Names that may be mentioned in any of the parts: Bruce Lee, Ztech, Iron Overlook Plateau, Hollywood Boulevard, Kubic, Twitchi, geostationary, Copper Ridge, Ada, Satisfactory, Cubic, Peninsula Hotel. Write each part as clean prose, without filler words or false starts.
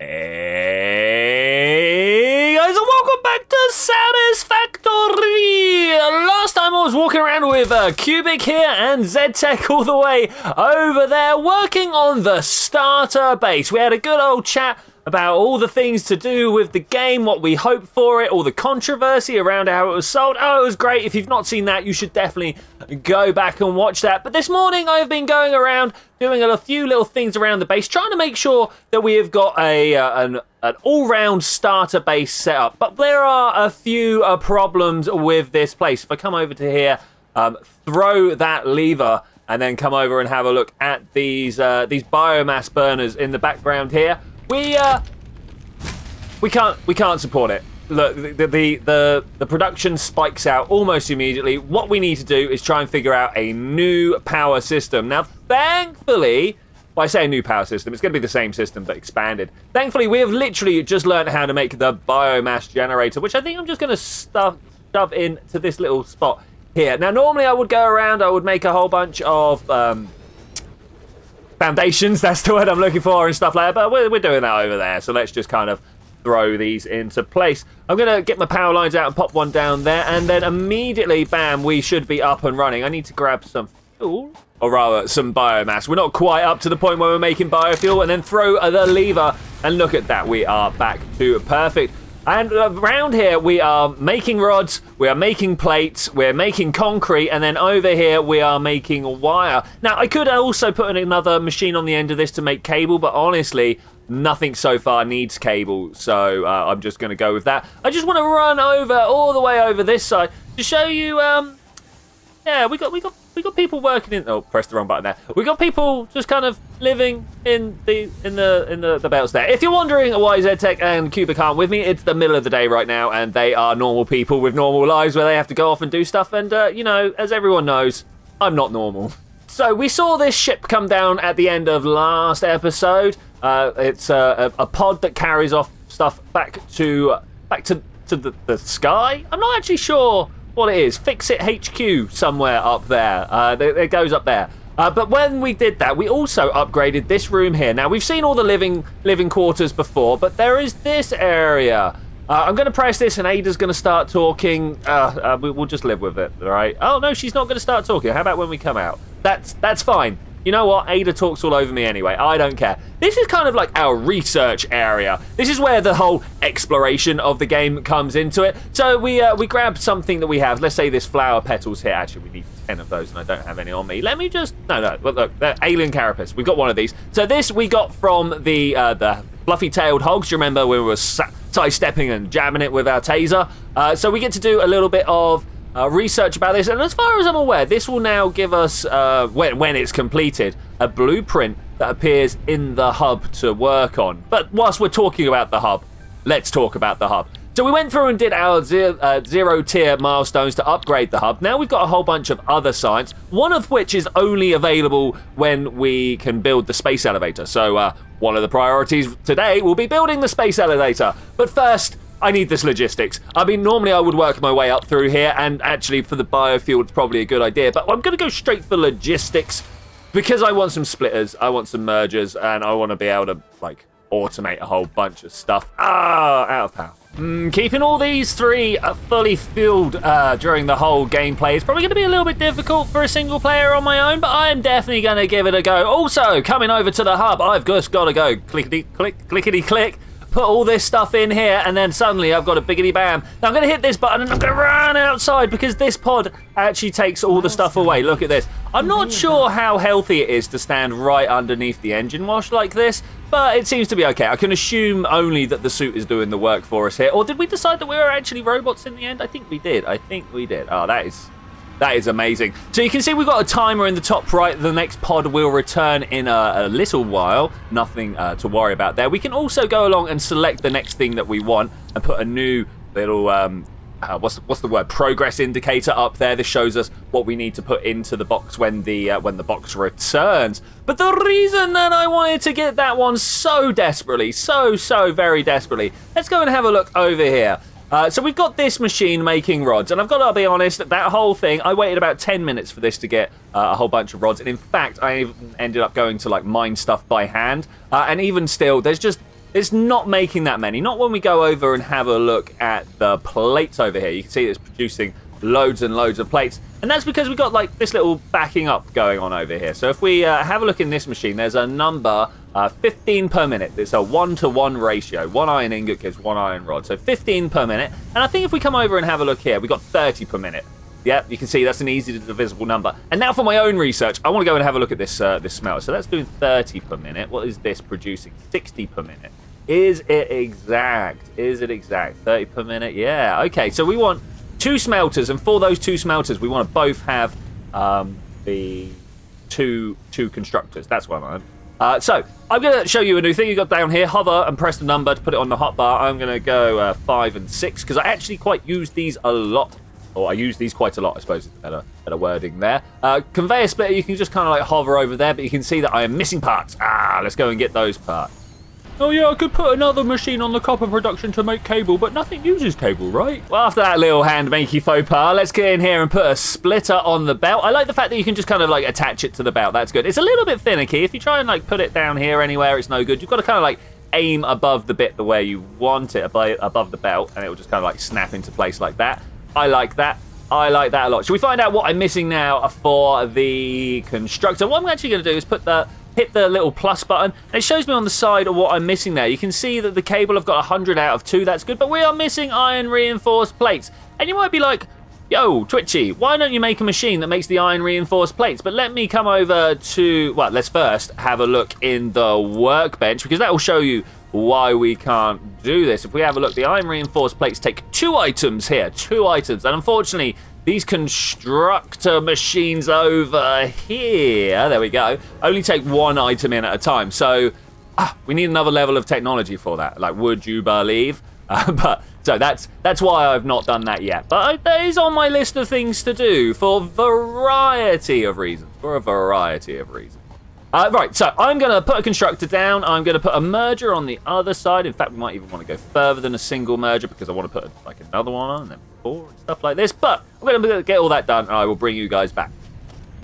Hey guys, and welcome back to Satisfactory! Last time I was walking around with Cubic here and Ztech all the way over there working on the starter base. We had a good old chat about all the things to do with the game, what we hope for it, all the controversy around how it was sold. Oh, it was great. If you've not seen that, you should definitely go back and watch that. But this morning, I've been going around doing a few little things around the base, trying to make sure that we have got an all-round starter base set up. But there are a few problems with this place. If I come over to here, throw that lever, and then come over and have a look at these biomass burners in the background here. We can't support it. Look, the production spikes out almost immediately. What we need to do is try and figure out a new power system. Now, thankfully, well, I say a new power system, it's going to be the same system but expanded. Thankfully, we have literally just learned how to make the biomass generator, which I think I'm just going to shove into this little spot here. Now, normally I would go around, I would make a whole bunch of foundations, that's the word I'm looking for, and stuff like that, but we're doing that over there, so let's just kind of throw these into place. I'm gonna get my power lines out and pop one down there, and then immediately, bam, we should be up and running. I need to grab some fuel, or rather some biomass. We're not quite up to the point where we're making biofuel, and then throw the lever, and look at that, we are back to perfect. And around here, we are making rods, we are making plates, we're making concrete, and then over here, we are making wire. Now, I could also put another machine on the end of this to make cable, but honestly, nothing so far needs cable, so I'm just going to go with that. I just want to run over, all the way over this side, to show you, yeah, we got people working in, oh, press the wrong button there. We got people just kind of living in the belts there. If you're wondering why Ztech and Kubic aren't with me, it's the middle of the day right now, and they are normal people with normal lives where they have to go off and do stuff. And you know, as everyone knows, I'm not normal. So we saw this ship come down at the end of last episode. It's a pod that carries off stuff back to the sky. I'm not actually sure what it is. Fix It HQ somewhere up there. It goes up there. But when we did that, we also upgraded this room here. Now, we've seen all the living quarters before, but there is this area. I'm going to press this, and Ada's going to start talking. We'll just live with it, all right? Oh, no, she's not going to start talking. How about when we come out? That's fine. You know what? Ada talks all over me anyway. I don't care. This is kind of like our research area. This is where the whole exploration of the game comes into it. So we grab something that we have. Let's say this flower petals here. Actually, we need 10 of those, and I don't have any on me. Let me just... No. Well, look, they're alien carapace. We've got one of these. So this we got from the fluffy-tailed hogs. Do you remember when we were sidestepping and jamming it with our taser? So we get to do a little bit of... research about this, and as far as I'm aware, this will now give us, when it's completed, a blueprint that appears in the hub to work on. But whilst we're talking about the hub, let's talk about the hub. So we went through and did our zero-tier milestones to upgrade the hub. Now we've got a whole bunch of other science, one of which is only available when we can build the space elevator. So one of the priorities today will be building the space elevator. But first, I need this logistics. I mean, normally I would work my way up through here, and actually for the biofuel, it's probably a good idea, but I'm going to go straight for logistics because I want some splitters, I want some mergers, and I want to be able to, like, automate a whole bunch of stuff. Ah, out of power. Keeping all these three fully fueled during the whole gameplay is probably going to be a little bit difficult for a single player on my own, but I am definitely going to give it a go. Also, coming over to the hub, I've just got to go clickety-click, clickety-click. Put all this stuff in here, and then suddenly I've got a biggity bam. Now I'm going to hit this button, and I'm going to run outside because this pod actually takes all the stuff away. Look at this. I'm not sure how healthy it is to stand right underneath the engine wash like this, but it seems to be okay. I can assume only that the suit is doing the work for us here. Or did we decide that we were actually robots in the end? I think we did. Oh, that is amazing. So you can see we've got a timer in the top right. The next pod will return in a little while. Nothing to worry about there. We can also go along and select the next thing that we want and put a new little, what's the word? Progress indicator up there. This shows us what we need to put into the box when the box returns. But the reason that I wanted to get that one so desperately, so very desperately, let's go and have a look over here. So we've got this machine making rods, and I've got to be honest, that whole thing, I waited about 10 minutes for this to get a whole bunch of rods, and in fact, I ended up going to, like, mine stuff by hand, and even still, there's just It's not making that many. Not when we go over and have a look at the plates over here. You can see it's producing loads and loads of plates. And that's because we've got like this little backing up going on over here. So if we have a look in this machine, there's a number 15 per minute. It's a 1-to-1 ratio. One iron ingot gives one iron rod. So 15 per minute. And I think if we come over and have a look here, we got 30 per minute. Yep, you can see that's an easy to divisible number. And now for my own research, I want to go and have a look at this this smelter. So that's doing 30 per minute. What is this producing? 60 per minute. Is it exact? Is it exact? 30 per minute? Yeah. Okay, so we want two smelters, and for those two smelters, we want to both have the two constructors. That's what I'm on. So I'm going to show you a new thing you got down here. Hover and press the number to put it on the hotbar. I'm going to go 5 and 6 because I actually quite use these a lot. Or I use these quite a lot, I suppose, is better wording there. Conveyor splitter, you can just kind of like hover over there, but you can see that I am missing parts. Ah, let's go and get those parts. Oh yeah, I could put another machine on the copper production to make cable, but nothing uses cable, right? Well, after that little hand makey faux pas, let's get in here and put a splitter on the belt. I like the fact that you can just kind of like attach it to the belt. That's good. It's a little bit finicky. If you try and like put it down here anywhere, it's no good. You've got to kind of like aim above the bit the way you want it, above the belt, and it will just kind of like snap into place like that. I like that. I like that a lot. Shall we find out what I'm missing now for the constructor? What I'm actually going to do is hit the little plus button. And it shows me on the side of what I'm missing there. You can see that the cable I've got 100 out of 2. That's good. But we are missing iron reinforced plates. And you might be like, yo, Twitchy, why don't you make a machine that makes the iron reinforced plates? But let me come over to... Well, let's first have a look in the workbench, because that will show you why we can't do this. If we have a look, the iron reinforced plates take 2 items here, 2 items, and unfortunately these constructor machines over here, there we go, only take 1 item in at a time. So we need another level of technology for that, like, would you believe? But so that's why I've not done that yet, but that is on my list of things to do for a variety of reasons. Right, so I'm going to put a constructor down. I'm going to put a merger on the other side. In fact, we might even want to go further than a single merger because I want to put like another one on and then 4 and stuff like this. But I'm going to get all that done and I will bring you guys back.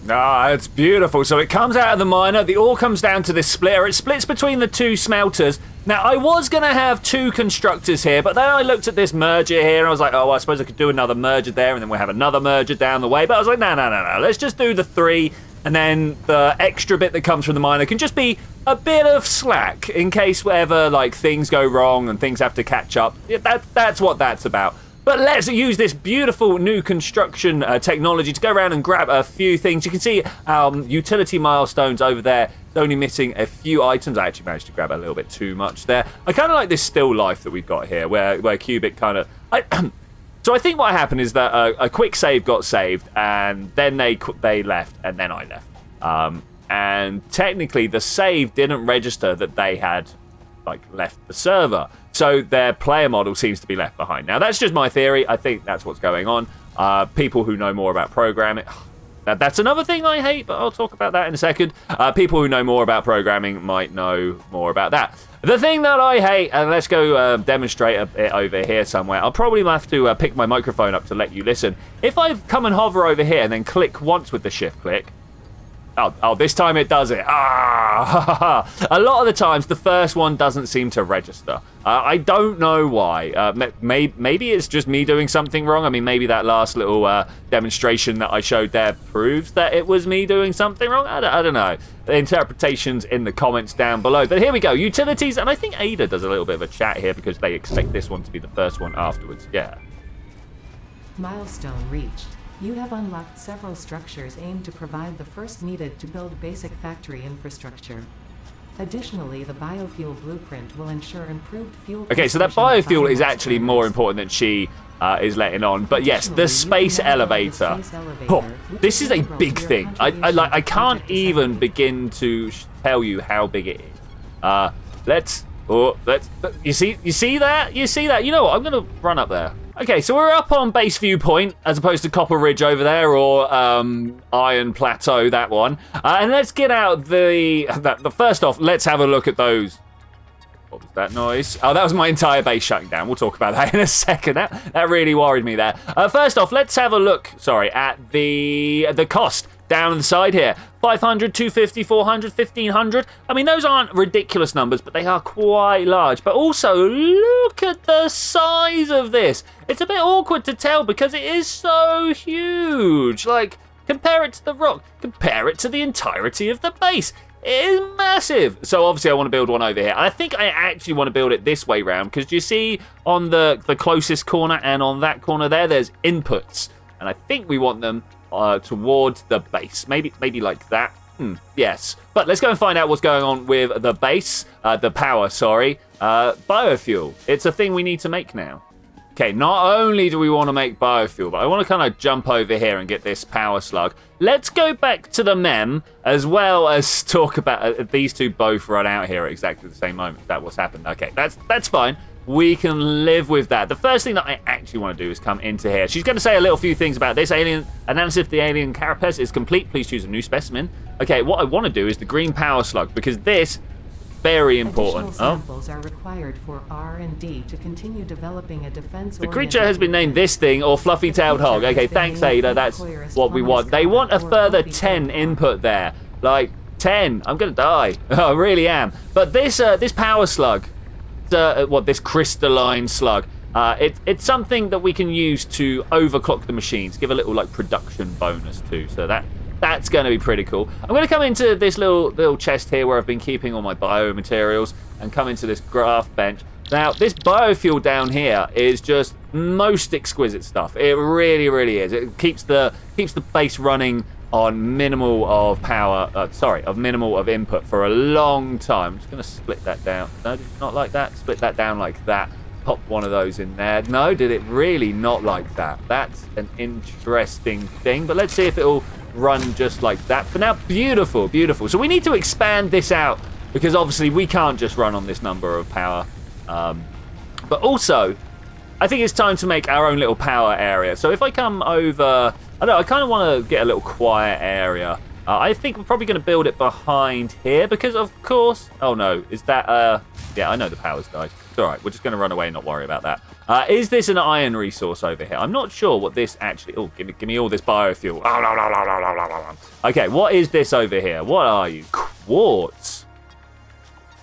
Ah, it's beautiful. So it comes out of the miner. The ore comes down to this splitter. It splits between the two smelters. Now, I was going to have 2 constructors here, but then I looked at this merger here, and I was like, oh, well, I suppose I could do another merger there, and then we'll have another merger down the way. But I was like, no. Let's just do the 3. And then the extra bit that comes from the miner can just be a bit of slack in case whatever, like, things go wrong and things have to catch up. Yeah, that's what that's about. But let's use this beautiful new construction technology to go around and grab a few things. You can see utility milestones over there. It's only missing a few items. I actually managed to grab a little bit too much there. I kind of like this still life that we've got here where Cubic kind of... So I think what happened is that a quick save got saved, and then they left, and then I left. And technically, the save didn't register that they had like left the server, so their player model seems to be left behind. Now that's just my theory. I think that's what's going on. People who know more about programming. That's another thing I hate, but I'll talk about that in a second. People who know more about programming might know more about that. The thing that I hate, and let's go demonstrate it over here somewhere. I'll probably have to pick my microphone up to let you listen. If I come and hover over here and then click once with the shift click, oh, this time it does it. Ah, a lot of the times the first one doesn't seem to register. I don't know why. Maybe it's just me doing something wrong. I mean, maybe that last little demonstration that I showed there proves that it was me doing something wrong. I don't know. The interpretations in the comments down below. But here we go. Utilities, and I think Ada does a little bit of a chat here because they expect this one to be the first one afterwards. Yeah. Milestone reached. You have unlocked several structures aimed to provide the first needed to build basic factory infrastructure. Additionally, the biofuel blueprint will ensure improved fuel... Okay, so that biofuel is actually more important than she is letting on. But yes, the space elevator. Oh, this is a big thing. I can't even begin to tell you how big it is. You see that? You know what? I'm going to run up there. Okay, so we're up on base viewpoint, as opposed to Copper Ridge over there, or Iron Plateau, that one. And let's get out the first off, let's have a look at those. What was that noise? Oh, that was my entire base shutting down. We'll talk about that in a second. That really worried me there. First off, let's have a look, sorry, at the cost. down the side here. 500, 250, 400, 1500. I mean, those aren't ridiculous numbers, but they are quite large. But also, look at the size of this. It's a bit awkward to tell because it is so huge. Like, compare it to the rock. Compare it to the entirety of the base. It is massive. So obviously I want to build one over here. And I think I actually want to build it this way round because you see on the closest corner and on that corner there, there's inputs. And I think we want them towards the base. Maybe like that. Yes. But let's go and find out what's going on with the base. The power, sorry. Biofuel. It's a thing we need to make now. Okay, not only do we want to make biofuel, but I want to kind of jump over here and get this power slug. Let's go back to the mem, as well as talk about these two both run out here at exactly the same moment. That's what's happened. Okay, that's fine. We can live with that. The first thing that I actually want to do is come into here. She's going to say a little few things about this. Alien analysis of the alien carapace is complete. Please choose a new specimen. Okay, what I want to do is the green power slug, because this... very important. Additional samples are required for R&D to continue developing a defense. The creature has been named this thing or fluffy-tailed hog. Okay, thanks, Ada. That's what we want. They want a further 10 input there. Like 10. I'm gonna die. I really am. But this power slug, this crystalline slug. It's something that we can use to overclock the machines. Give a little like production bonus too. So that's going to be pretty cool. I'm going to come into this little chest here where I've been keeping all my biomaterials and come into this graph bench. Now, this biofuel down here is just most exquisite stuff. It really, really is. It keeps the base running on minimal of power, minimal of input for a long time. I'm just going to split that down. No, did it not like that? Split that down like that. Pop one of those in there. No, did it really not like that? That's an interesting thing, but let's see if it'll run just like that for now. Beautiful, beautiful. So we need to expand this out because obviously we can't just run on this number of power. But also, I think it's time to make our own little power area. So if I come over, I kind of want to get a little quiet area. I think we're probably going to build it behind here because, of course, oh no, is that? Yeah, I know the power's died. It's all right. We're just going to run away and not worry about that. Is this an iron resource over here? I'm not sure what this actually... Oh, give me all this biofuel. Okay, what is this over here? What are you? Quartz.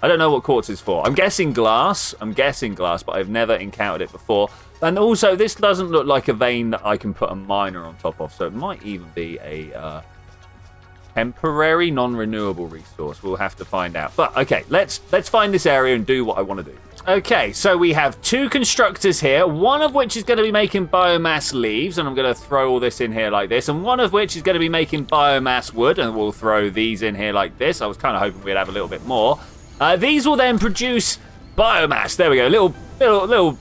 I don't know what quartz is for. I'm guessing glass, but I've never encountered it before. And also, this doesn't look like a vein that I can put a miner on top of, so it might even be a... temporary non-renewable resource. We'll have to find out. But okay, let's find this area and do what I want to do. Okay, so we have two constructors here, one of which is going to be making biomass leaves, and I'm going to throw all this in here like this, and one of which is going to be making biomass wood, and we'll throw these in here like this. I was kind of hoping we'd have a little bit more. These will then produce biomass. There we go. Little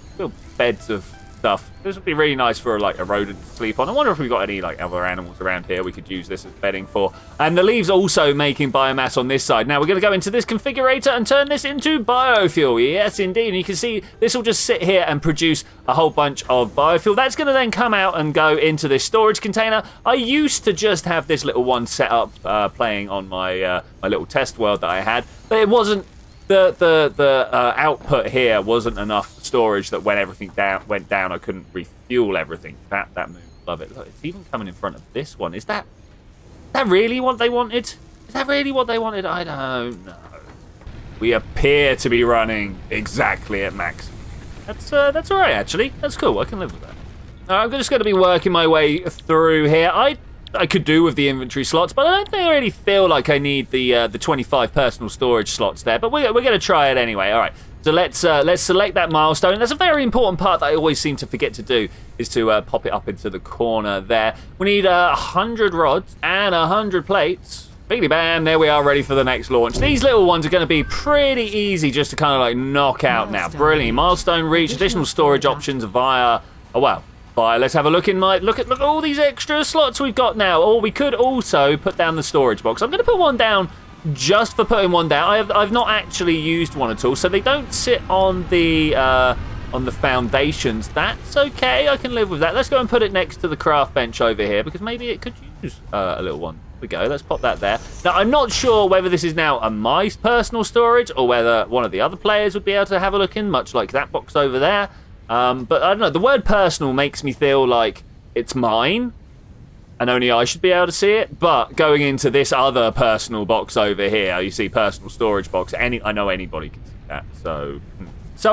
beds of stuff. This would be really nice for like a rodent to sleep on. I wonder if we've got any like other animals around here we could use this as bedding for. And the leaves also making biomass on this side. Now we're going to go into this configurator and turn this into biofuel. Yes, indeed. And you can see this will just sit here and produce a whole bunch of biofuel. That's going to then come out and go into this storage container. I used to just have this little one set up playing on my my little test world that I had, but it wasn't... The output here wasn't enough storage that when everything went down, I couldn't refuel everything. That move, love it. Look, it's even coming in front of this one. Is that really what they wanted? Is that really what they wanted? I don't know. We appear to be running exactly at max. That's all right, actually. That's cool. I can live with that. I'm just going to be working my way through here. I could do with the inventory slots, but I don't think I really feel like I need the 25 personal storage slots there. But we're going to try it anyway. All right, so let's select that milestone. That's a very important part that I always seem to forget to do, is to pop it up into the corner there. We need 100 rods and 100 plates. Bigly bam, there we are, ready for the next launch. These little ones are going to be pretty easy just to kind of like knock out now. Brilliant. Milestone reach, additional storage options via... Oh, wow. Let's have a look in my... Look at all these extra slots we've got now. Or we could also put down the storage box. I'm going to put one down just for putting one down. I've not actually used one at all, so they don't sit on the foundations. That's okay. I can live with that. Let's go and put it next to the craft bench over here, because maybe it could use a little one. Here we go. Let's pop that there. Now, I'm not sure whether this is now my personal storage or whether one of the other players would be able to have a look in, much like that box over there. But I don't know, the word personal makes me feel like it's mine. and only I should be able to see it. But going into this other personal box over here, you see personal storage box. I know anybody can see that. So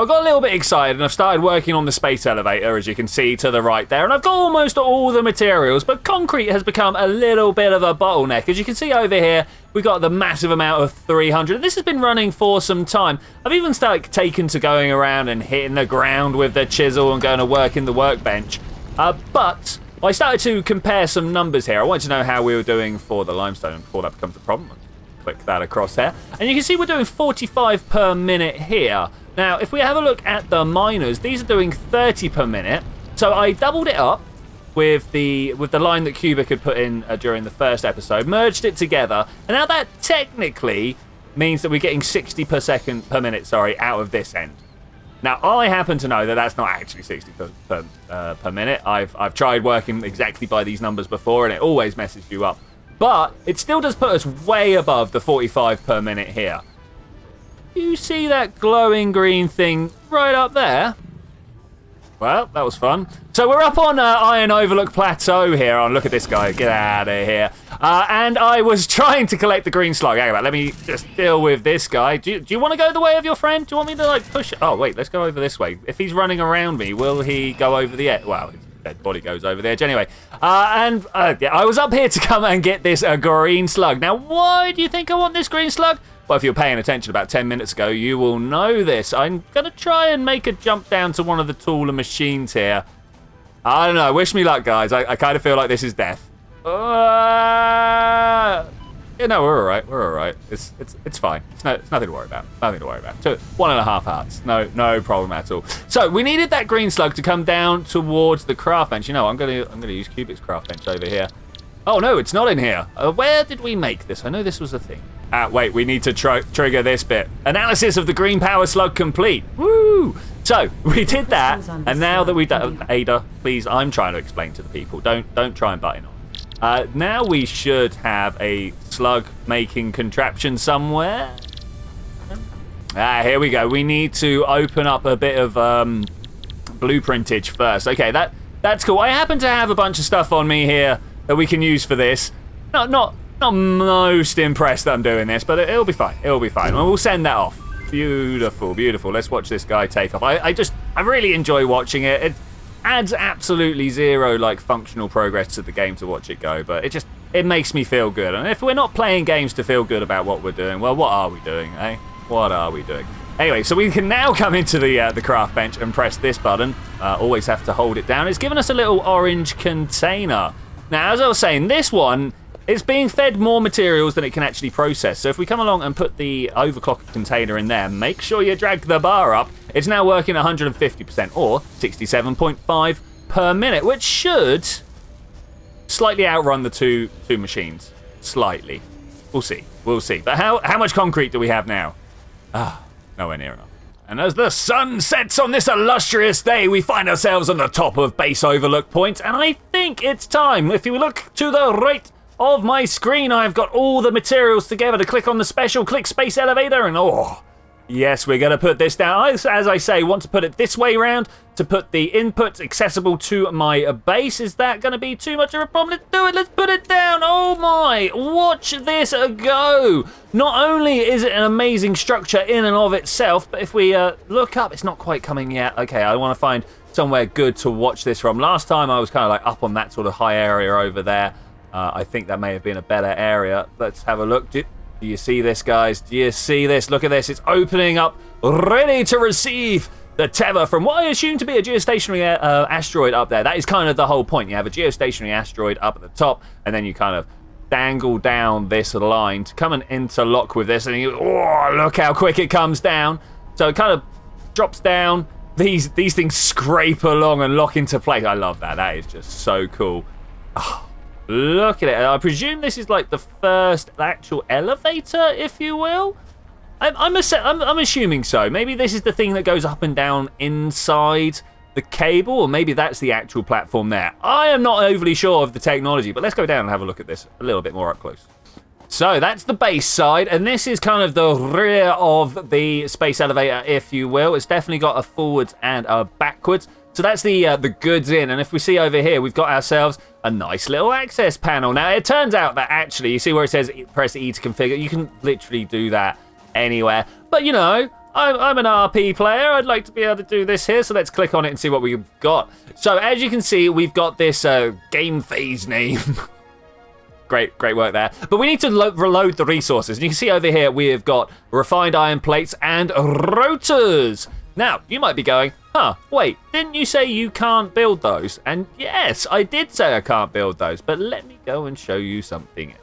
I got a little bit excited and I've started working on the space elevator, as you can see to the right there. And I've got almost all the materials, but concrete has become a little bit of a bottleneck. As you can see over here, we've got the massive amount of 300. This has been running for some time. I've even started taken to going around and hitting the ground with the chisel and going to work in the workbench. But I started to compare some numbers here. I wanted to know how we were doing for the limestone before that becomes a problem. Click that across there. And you can see we're doing 45 per minute here. Now, if we have a look at the miners, these are doing 30 per minute. So I doubled it up with the line that Cubic had put in during the first episode, merged it together, and now that technically means that we're getting 60 per minute, sorry, out of this end. Now, I happen to know that that's not actually 60 per minute. I've tried working exactly by these numbers before, and it always messes you up. But it still does put us way above the 45 per minute here. You see that glowing green thing right up there? Well, that was fun. So we're up on Iron Overlook Plateau here. Oh, look at this guy. Get out of here. And I was trying to collect the green slug. Hang on, let me just deal with this guy. Do you want to go the way of your friend? Do you want me to, like, push it? Oh, wait, let's go over this way. If he's running around me, will he go over the edge? Well, his dead body goes over the edge anyway. Yeah, I was up here to come and get this green slug. Now, why do you think I want this green slug? Well, if you're paying attention about 10 minutes ago, you will know this. I'm going to try and make a jump down to one of the taller machines here. I don't know. Wish me luck, guys. I kind of feel like this is death. Yeah, no, we're all right. We're all right. It's fine. It's nothing to worry about. Nothing to worry about. 1.5 hearts. No problem at all. So we needed that green slug to come down towards the craft bench. You know, I'm going to use Cubic's craft bench over here. Oh, no, it's not in here. Where did we make this? I know this was a thing. Wait, we need to trigger this bit. Analysis of the green power slug complete. Woo! So, we did that, and now that we've done... Ada, please, I'm trying to explain to the people. Don't try and butt in on. Now we should have a slug-making contraption somewhere. Here we go. We need to open up a bit of blueprintage first. Okay, that's cool. I happen to have a bunch of stuff on me here that we can use for this. Not most impressed that I'm doing this, but it'll be fine. It'll be fine. And we'll send that off. Beautiful, beautiful. Let's watch this guy take off. I really enjoy watching it. It adds absolutely zero, like, functional progress to the game to watch it go, but it makes me feel good. And if we're not playing games to feel good about what we're doing, well, what are we doing, eh? What are we doing? Anyway, so we can now come into the craft bench and press this button. Always have to hold it down. It's given us a little orange container. Now, as I was saying, this one... it's being fed more materials than it can actually process. So if we come along and put the overclock container in there, make sure you drag the bar up. It's now working 150% or 67.5 per minute, which should slightly outrun the two machines. Slightly. We'll see. We'll see. But how much concrete do we have now? Nowhere near enough. And as the sun sets on this illustrious day, we find ourselves on the top of Base Overlook Point. And I think it's time. If you look to the right of my screen, I've got all the materials together to click on the special, click space elevator, and oh, yes, we're going to put this down. As I say, want to put it this way round to put the inputs accessible to my base. Is that going to be too much of a problem? Let's do it. Let's put it down. Oh my, watch this go. Not only is it an amazing structure in and of itself, but if we look up, it's not quite coming yet. Okay, I want to find somewhere good to watch this from. Last time I was kind of like up on that sort of high area over there. I think that may have been a better area. Let's have a look. Do you see this, guys? Do you see this? Look at this. It's opening up, ready to receive the tether from what I assume to be a geostationary asteroid up there. That is kind of the whole point. You have a geostationary asteroid up at the top, and then you kind of dangle down this line to come and interlock with this. And you, oh, look how quick it comes down. So it kind of drops down. These things scrape along and lock into place. I love that. That is just so cool. Oh. Look at it. I presume this is like the first actual elevator, if you will. I'm assuming so. Maybe this is the thing that goes up and down inside the cable, or maybe that's the actual platform there. I am not overly sure of the technology, but let's go down and have a look at this a little bit more up close. So that's the base side, and this is kind of the rear of the space elevator, if you will. It's definitely got a forwards and a backwards. So that's the goods in, and if we see over here, we've got ourselves a nice little access panel. Now, it turns out that actually, you see where it says press E to configure? You can literally do that anywhere. But, you know, I'm an RP player. I'd like to be able to do this here, so let's click on it and see what we've got. So, as you can see, we've got this game phase name. Great work there. But we need to reload the resources. And you can see over here, we have got refined iron plates and rotors. Now, you might be going, huh, wait, didn't you say you can't build those? And yes, I did say I can't build those, but let me go and show you something else.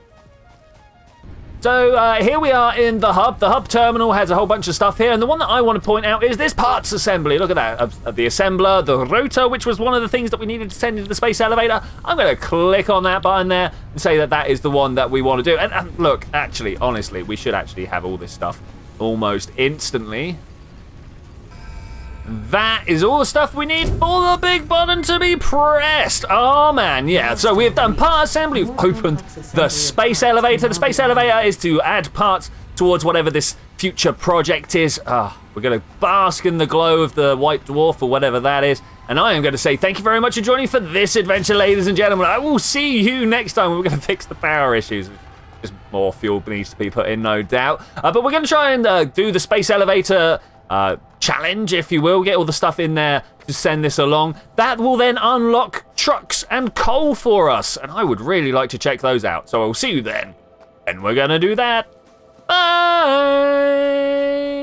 So here we are in the hub. The hub terminal has a whole bunch of stuff here, and the one that I want to point out is this parts assembly. Look at that, the assembler, the rotor, which was one of the things that we needed to send into the space elevator. I'm going to click on that button there and say that that is the one that we want to do. And look, actually, honestly, we should actually have all this stuff almost instantly. That is all the stuff we need for the big button to be pressed. Oh, man, yeah. So we've done part assembly. We've opened the space elevator. The space elevator is to add parts towards whatever this future project is. We're going to bask in the glow of the white dwarf or whatever that is. And I am going to say thank you very much for joining for this adventure, ladies and gentlemen. I will see you next time. We're going to fix the power issues. Just more fuel needs to be put in, no doubt. But we're going to try and do the space elevator challenge, if you will. Get all the stuff in there to send this along. That will then unlock trucks and coal for us, and I would really like to check those out. So I'll see you then, and we're gonna do that. Bye.